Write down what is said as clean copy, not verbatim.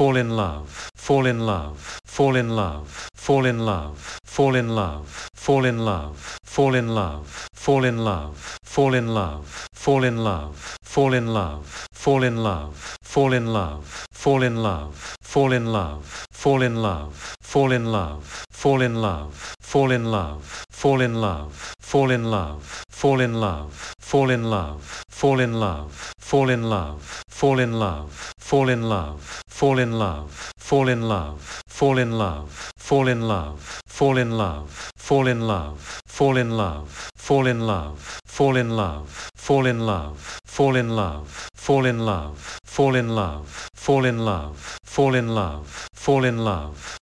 fall in love, fall in love, fall in love, fall in love, fall in love, fall in love, fall in love, fall in love, fall in love, fall in love, fall in love, fall in love, fall in love, fall in love, fall in love, fall in love, fall in love, fall in love, fall in love, fall in love, fall in love, fall in love, fall in love, fall in love, fall in love, fall in love, fall in love, fall in love, fall in love, fall in love, fall in love, fall in love, fall in love, fall in love, fall in love, fall in love, fall in love, fall in love, fall in love, fall in love, fall in love, fall in love, fall in love,